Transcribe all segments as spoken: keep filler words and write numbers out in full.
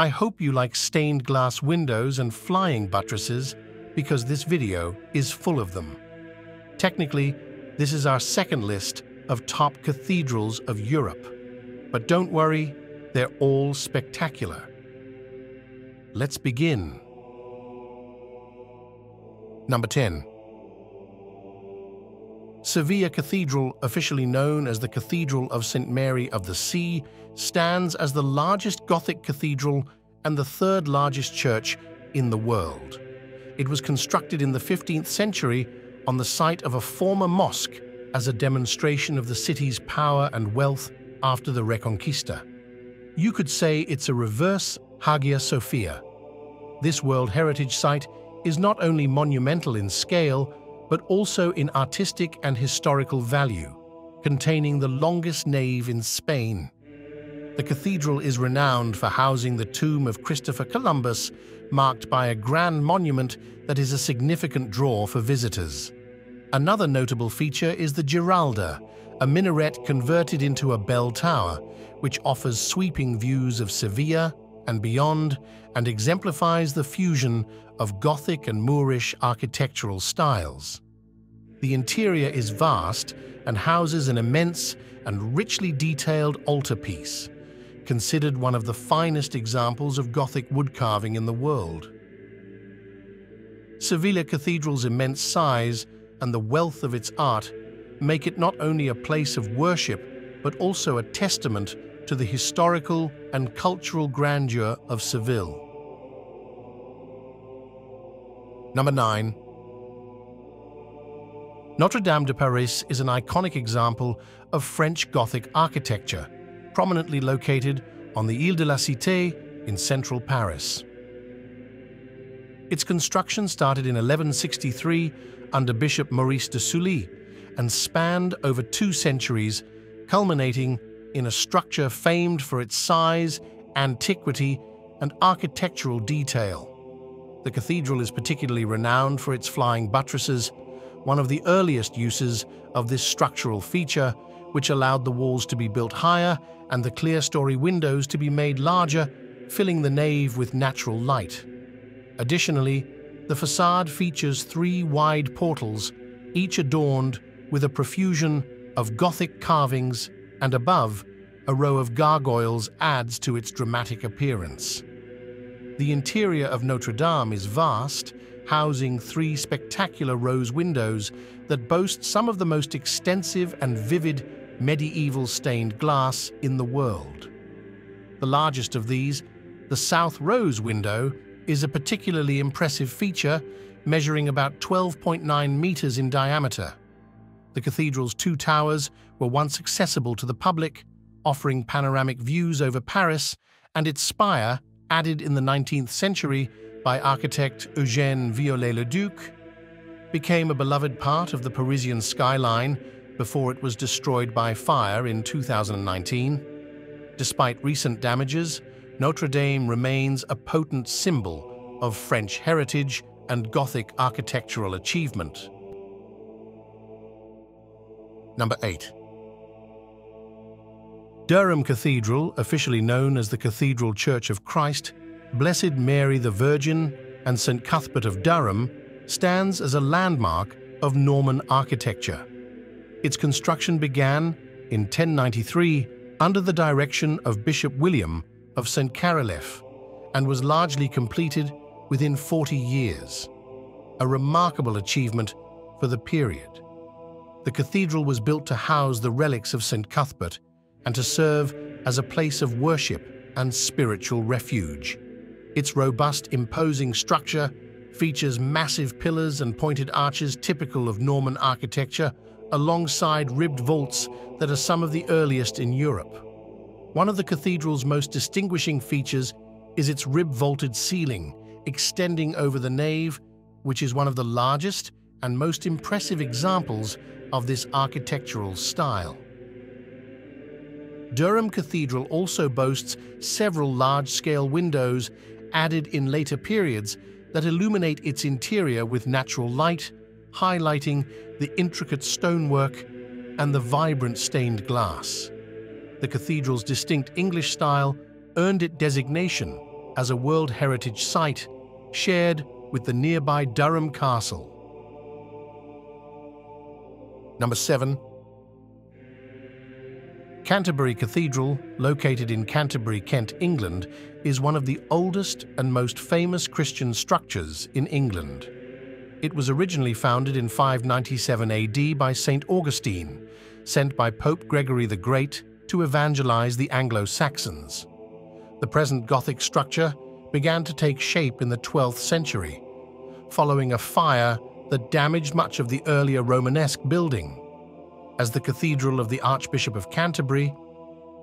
I hope you like stained glass windows and flying buttresses, because this video is full of them. Technically, this is our second list of top cathedrals of Europe. But don't worry, they're all spectacular. Let's begin. Number ten. Sevilla Cathedral, officially known as the Cathedral of Saint Mary of the Sea, stands as the largest Gothic cathedral and the third largest church in the world. It was constructed in the fifteenth century on the site of a former mosque as a demonstration of the city's power and wealth after the Reconquista. You could say it's a reverse Hagia Sophia. This World Heritage Site is not only monumental in scale, but also in artistic and historical value, containing the longest nave in Spain. The cathedral is renowned for housing the tomb of Christopher Columbus, marked by a grand monument that is a significant draw for visitors. Another notable feature is the Giralda, a minaret converted into a bell tower, which offers sweeping views of Sevilla and beyond, and exemplifies the fusion of Gothic and Moorish architectural styles. The interior is vast and houses an immense and richly detailed altarpiece, considered one of the finest examples of Gothic woodcarving in the world. Sevilla Cathedral's immense size and the wealth of its art make it not only a place of worship, but also a testament to the historical and cultural grandeur of Seville. Number nine. Notre-Dame de Paris is an iconic example of French Gothic architecture, prominently located on the Ile de la Cité in central Paris. Its construction started in eleven sixty-three under Bishop Maurice de Sully and spanned over two centuries, culminating in a structure famed for its size, antiquity, and architectural detail. The cathedral is particularly renowned for its flying buttresses, one of the earliest uses of this structural feature, which allowed the walls to be built higher and the clerestory windows to be made larger, filling the nave with natural light. Additionally, the facade features three wide portals, each adorned with a profusion of Gothic carvings, and above, a row of gargoyles adds to its dramatic appearance. The interior of Notre Dame is vast, housing three spectacular rose windows that boast some of the most extensive and vivid medieval stained glass in the world. The largest of these, the South Rose window, is a particularly impressive feature, measuring about twelve point nine meters in diameter. The cathedral's two towers were once accessible to the public, offering panoramic views over Paris, and its spire, added in the nineteenth century by architect Eugène Viollet-le-Duc, became a beloved part of the Parisian skyline before it was destroyed by fire in two thousand nineteen. Despite recent damages, Notre Dame remains a potent symbol of French heritage and Gothic architectural achievement. Number eight. Durham Cathedral, officially known as the Cathedral Church of Christ, Blessed Mary the Virgin, and Saint Cuthbert of Durham, stands as a landmark of Norman architecture. Its construction began in ten ninety-three under the direction of Bishop William of Saint Carilef and was largely completed within forty years, a remarkable achievement for the period. The cathedral was built to house the relics of Saint Cuthbert and to serve as a place of worship and spiritual refuge. Its robust, imposing structure features massive pillars and pointed arches typical of Norman architecture, alongside ribbed vaults that are some of the earliest in Europe. One of the cathedral's most distinguishing features is its rib-vaulted ceiling, extending over the nave, which is one of the largest and most impressive examples of this architectural style. Durham Cathedral also boasts several large-scale windows added in later periods that illuminate its interior with natural light, highlighting the intricate stonework and the vibrant stained glass. The cathedral's distinct English style earned it designation as a World Heritage Site shared with the nearby Durham Castle. Number seven. Canterbury Cathedral, located in Canterbury, Kent, England, is one of the oldest and most famous Christian structures in England. It was originally founded in five ninety-seven A D by Saint Augustine, sent by Pope Gregory the Great to evangelize the Anglo-Saxons. The present Gothic structure began to take shape in the twelfth century, following a fire that damaged much of the earlier Romanesque building. As the Cathedral of the Archbishop of Canterbury,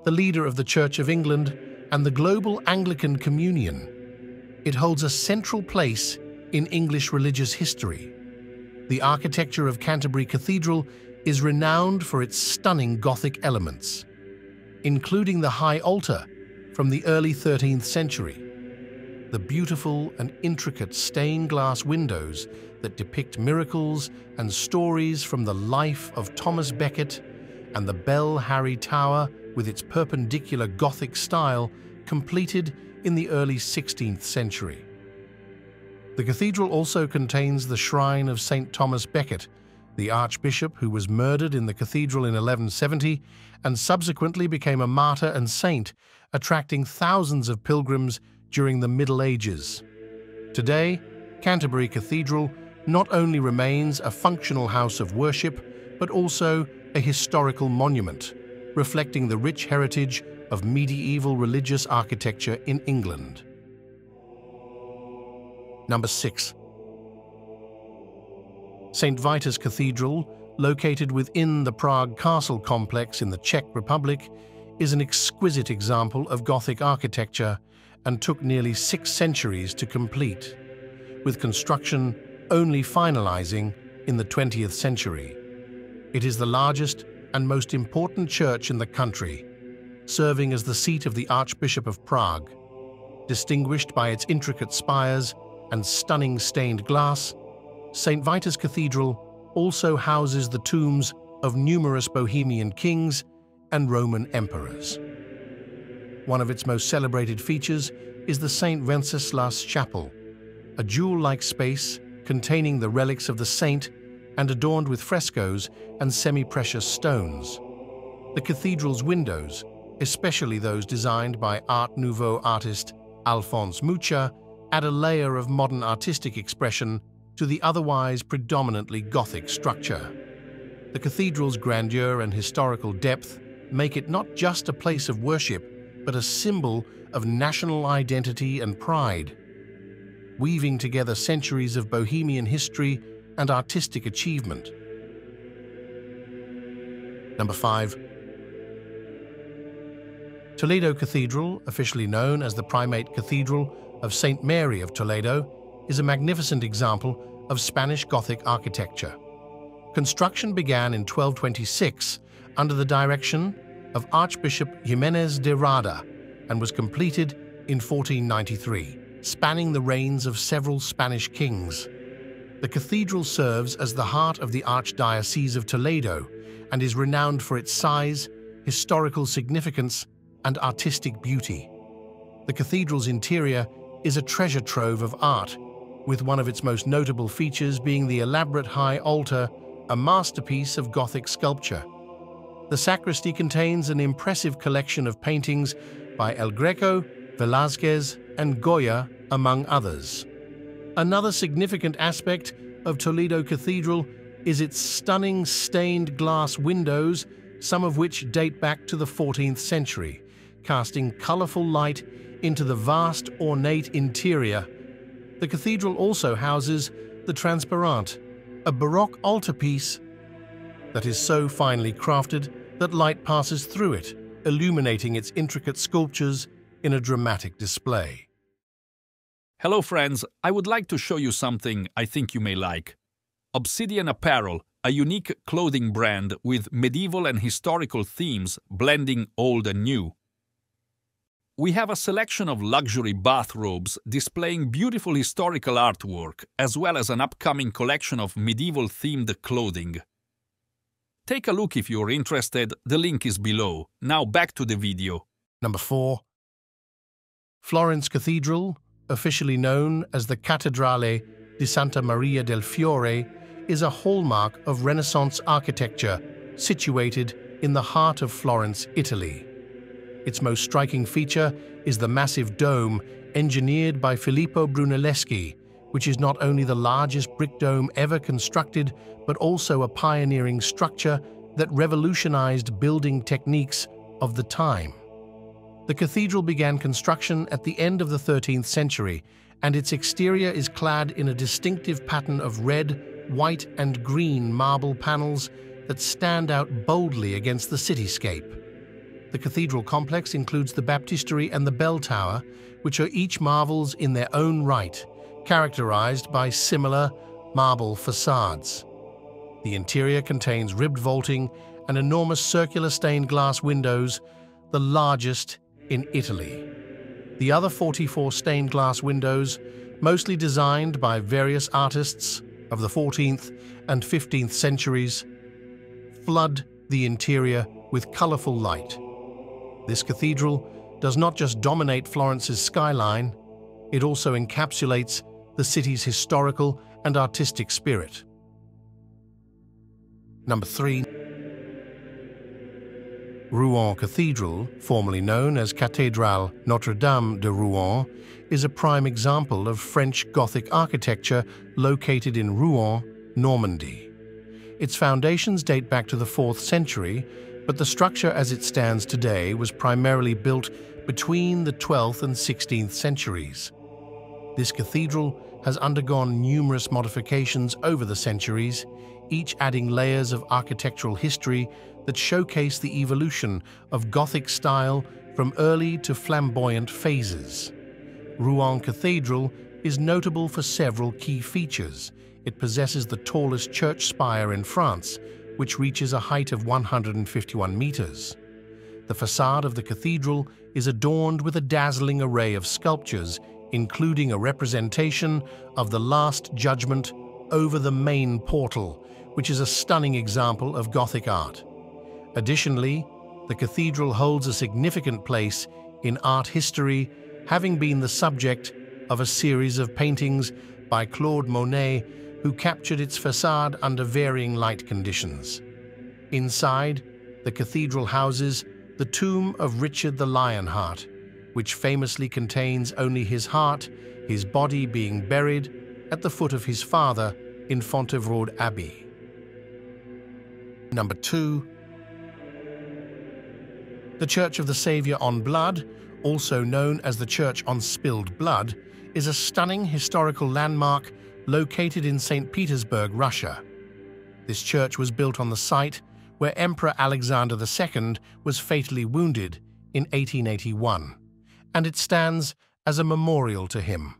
the leader of the Church of England and the global Anglican Communion, it holds a central place in English religious history. The architecture of Canterbury Cathedral is renowned for its stunning Gothic elements, including the high altar from the early thirteenth century, the beautiful and intricate stained glass windows that depict miracles and stories from the life of Thomas Becket, and the Bell Harry Tower with its perpendicular Gothic style completed in the early sixteenth century. The cathedral also contains the shrine of Saint Thomas Becket, the archbishop who was murdered in the cathedral in eleven seventy and subsequently became a martyr and saint, attracting thousands of pilgrims during the Middle Ages. Today, Canterbury Cathedral not only remains a functional house of worship, but also a historical monument, reflecting the rich heritage of medieval religious architecture in England. Number six. Saint Vitus Cathedral, located within the Prague Castle complex in the Czech Republic, is an exquisite example of Gothic architecture and took nearly six centuries to complete, with construction only finalizing in the twentieth century. It is the largest and most important church in the country, serving as the seat of the Archbishop of Prague. Distinguished by its intricate spires and stunning stained glass, Saint Vitus Cathedral also houses the tombs of numerous Bohemian kings and Roman emperors. One of its most celebrated features is the Saint Wenceslas Chapel, a jewel-like space containing the relics of the saint and adorned with frescoes and semi-precious stones. The cathedral's windows, especially those designed by Art Nouveau artist Alphonse Mucha, add a layer of modern artistic expression to the otherwise predominantly Gothic structure. The cathedral's grandeur and historical depth make it not just a place of worship, but a symbol of national identity and pride, weaving together centuries of Bohemian history and artistic achievement. Number five. Toledo Cathedral, officially known as the Primate Cathedral of Saint Mary of Toledo, is a magnificent example of Spanish Gothic architecture. Construction began in twelve twenty-six under the direction of Archbishop Jimenez de Rada and was completed in fourteen ninety-three, spanning the reigns of several Spanish kings. The cathedral serves as the heart of the Archdiocese of Toledo and is renowned for its size, historical significance, and artistic beauty. The cathedral's interior is a treasure trove of art, with one of its most notable features being the elaborate high altar, a masterpiece of Gothic sculpture. The sacristy contains an impressive collection of paintings by El Greco, Velázquez, and Goya, among others. Another significant aspect of Toledo Cathedral is its stunning stained glass windows, some of which date back to the fourteenth century, casting colorful light into the vast, ornate interior. The cathedral also houses the Transparent, a Baroque altarpiece that is so finely crafted that light passes through it, illuminating its intricate sculptures in a dramatic display. Hello friends, I would like to show you something I think you may like. Obsidian Apparel, a unique clothing brand with medieval and historical themes blending old and new. We have a selection of luxury bathrobes displaying beautiful historical artwork, as well as an upcoming collection of medieval-themed clothing. Take a look if you're interested, the link is below. Now back to the video. Number four. Florence Cathedral, officially known as the Cattedrale di Santa Maria del Fiore, is a hallmark of Renaissance architecture situated in the heart of Florence, Italy. Its most striking feature is the massive dome engineered by Filippo Brunelleschi, which is not only the largest brick dome ever constructed, but also a pioneering structure that revolutionized building techniques of the time. The cathedral began construction at the end of the thirteenth century, and its exterior is clad in a distinctive pattern of red, white, and green marble panels that stand out boldly against the cityscape. The cathedral complex includes the baptistery and the bell tower, which are each marvels in their own right, characterized by similar marble facades. The interior contains ribbed vaulting and enormous circular stained glass windows, the largest in Italy. The other forty-four stained glass windows, mostly designed by various artists of the fourteenth and fifteenth centuries, flood the interior with colorful light. This cathedral does not just dominate Florence's skyline, it also encapsulates the city's historical and artistic spirit. Number three. Rouen Cathedral, formerly known as Cathédrale Notre-Dame de Rouen, is a prime example of French Gothic architecture located in Rouen, Normandy. Its foundations date back to the fourth century, but the structure as it stands today was primarily built between the twelfth and sixteenth centuries. This cathedral has undergone numerous modifications over the centuries, each adding layers of architectural history that showcase the evolution of Gothic style from early to flamboyant phases. Rouen Cathedral is notable for several key features. It possesses the tallest church spire in France, which reaches a height of one hundred fifty-one meters. The facade of the cathedral is adorned with a dazzling array of sculptures, including a representation of the Last Judgment over the main portal, which is a stunning example of Gothic art. Additionally, the cathedral holds a significant place in art history, having been the subject of a series of paintings by Claude Monet, who captured its facade under varying light conditions. Inside, the cathedral houses the tomb of Richard the Lionheart, which famously contains only his heart, his body being buried at the foot of his father in Fontevraud Abbey. Number two. The Church of the Saviour on Blood, also known as the Church on Spilled Blood, is a stunning historical landmark located in Saint Petersburg, Russia. This church was built on the site where Emperor Alexander the Second was fatally wounded in eighteen eighty-one, and it stands as a memorial to him.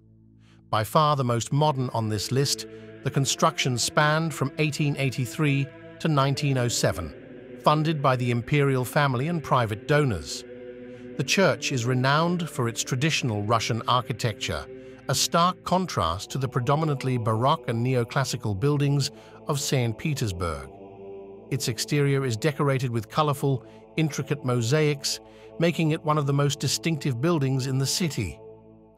By far the most modern on this list, the construction spanned from eighteen eighty-three to nineteen oh seven, funded by the imperial family and private donors. The church is renowned for its traditional Russian architecture, a stark contrast to the predominantly Baroque and neoclassical buildings of Saint Petersburg. Its exterior is decorated with colorful, intricate mosaics, making it one of the most distinctive buildings in the city.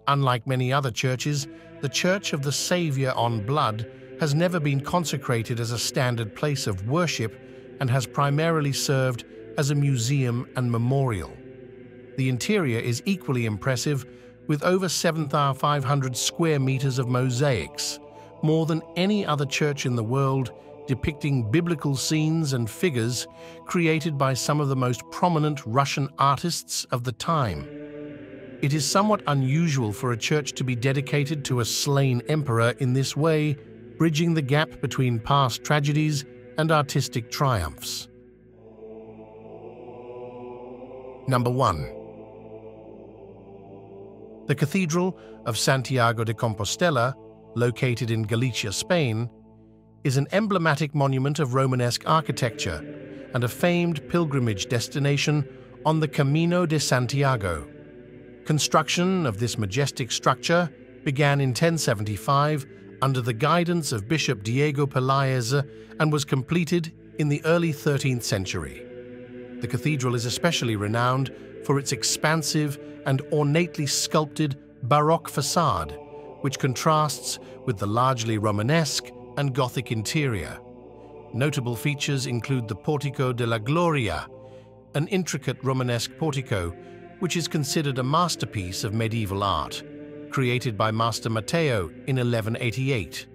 Unlike many other churches, the Church of the Saviour on Blood has never been consecrated as a standard place of worship and has primarily served as a museum and memorial. The interior is equally impressive, with over seven thousand five hundred square meters of mosaics, more than any other church in the world, depicting biblical scenes and figures created by some of the most prominent Russian artists of the time. It is somewhat unusual for a church to be dedicated to a slain emperor in this way, bridging the gap between past tragedies and artistic triumphs. Number one. The Cathedral of Santiago de Compostela, located in Galicia, Spain, is an emblematic monument of Romanesque architecture and a famed pilgrimage destination on the Camino de Santiago. Construction of this majestic structure began in ten seventy-five under the guidance of Bishop Diego Peláez and was completed in the early thirteenth century. The cathedral is especially renowned for its expansive and ornately sculpted Baroque facade, which contrasts with the largely Romanesque and Gothic interior. Notable features include the Portico de la Gloria, an intricate Romanesque portico which is considered a masterpiece of medieval art, created by Master Matteo in eleven eighty-eight.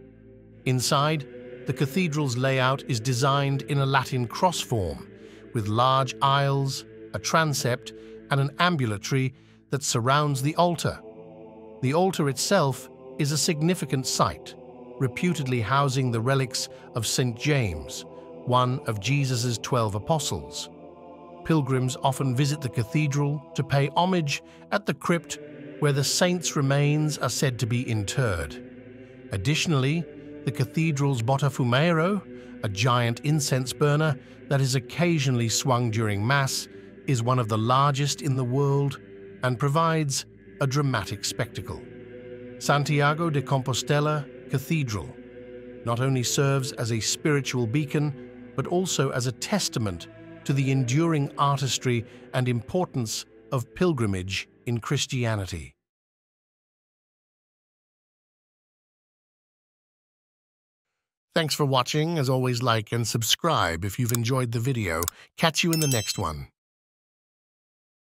Inside, the cathedral's layout is designed in a Latin cross form, with large aisles, a transept, and an ambulatory that surrounds the altar. The altar itself is a significant site, reputedly housing the relics of Saint James, one of Jesus' twelve apostles. Pilgrims often visit the cathedral to pay homage at the crypt where the saint's remains are said to be interred. Additionally, the cathedral's Botafumero, a giant incense burner that is occasionally swung during Mass, is one of the largest in the world and provides a dramatic spectacle. Santiago de Compostela Cathedral not only serves as a spiritual beacon, but also as a testament to the enduring artistry and importance of pilgrimage in Christianity. Thanks for watching. As always, like and subscribe if you've enjoyed the video. Catch you in the next one.